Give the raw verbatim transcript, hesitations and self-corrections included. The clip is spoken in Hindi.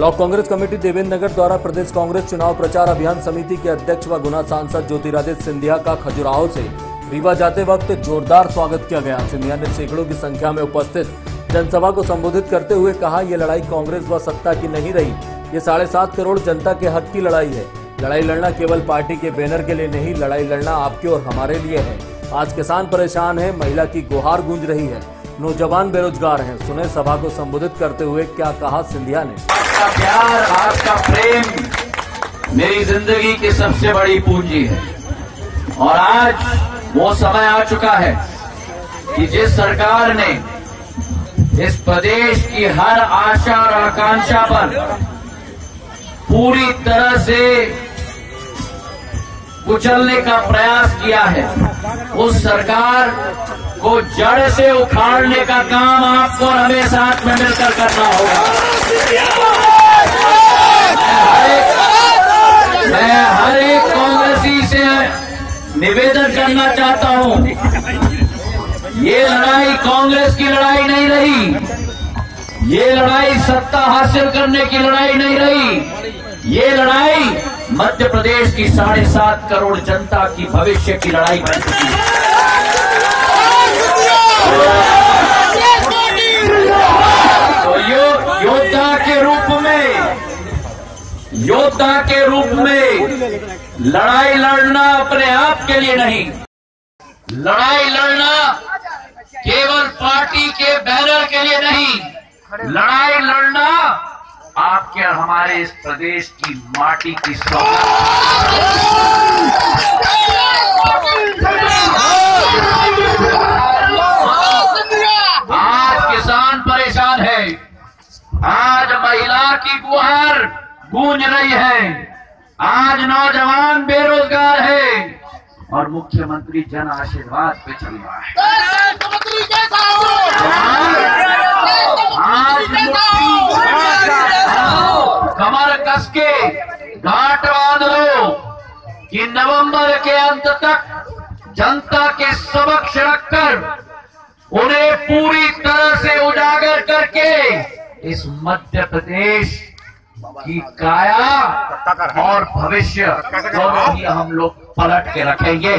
ब्लॉक कांग्रेस कमेटी देवेंद्रनगर द्वारा प्रदेश कांग्रेस चुनाव प्रचार अभियान समिति के अध्यक्ष व गुना सांसद ज्योतिरादित्य सिंधिया का खजुराहो से रीवा जाते वक्त जोरदार स्वागत किया गया। सिंधिया ने सैकड़ों की संख्या में उपस्थित जनसभा को संबोधित करते हुए कहा, ये लड़ाई कांग्रेस व सत्ता की नहीं रही, ये साढ़े सात करोड़ जनता के हक की लड़ाई है। लड़ाई लड़ना केवल पार्टी के बैनर के लिए नहीं, लड़ाई लड़ना आपके और हमारे लिए है। आज किसान परेशान है, महिला की गुहार गूंज रही है, नौजवान बेरोजगार हैं। सुने सभा को संबोधित करते हुए क्या कहा सिंधिया ने। आपका प्यार, आपका प्रेम मेरी जिंदगी की सबसे बड़ी पूंजी है, और आज वो समय आ चुका है कि जिस सरकार ने इस प्रदेश की हर आशा और आकांक्षा पर पूरी तरह से कुचलने का प्रयास किया है, उस सरकार को जड़ से उखाड़ने का काम आपको और हमें साथ में मिलकर करना होगा। मैं हर एक कांग्रेसी से निवेदन करना चाहता हूं, ये लड़ाई कांग्रेस की लड़ाई नहीं रही, ये लड़ाई सत्ता हासिल करने की लड़ाई नहीं रही, ये लड़ाई मध्य प्रदेश की साढ़े सात करोड़ जनता की भविष्य की लड़ाई बन चुकी है। तो यो, योद्धा के रूप में योद्धा के रूप में लड़ाई लड़ना अपने आप के लिए नहीं, लड़ाई लड़ना केवल पार्टी के बैनर के लिए नहीं, लड़ाई लड़ना आपके और हमारे इस प्रदेश की माटी की सौगात। आज महिला की गुहार गूंज रही है, आज नौजवान बेरोजगार है, और मुख्यमंत्री जन आशीर्वाद पे चल रहा है। आज कमर कस के घाट बांध लो कि नवंबर के अंत तक जनता के समक्ष रखकर उन्हें पूरी तरह से उजागर करके इस मध्य प्रदेश की काया और भविष्य दोनों ही हम लोग पलट के रखेंगे।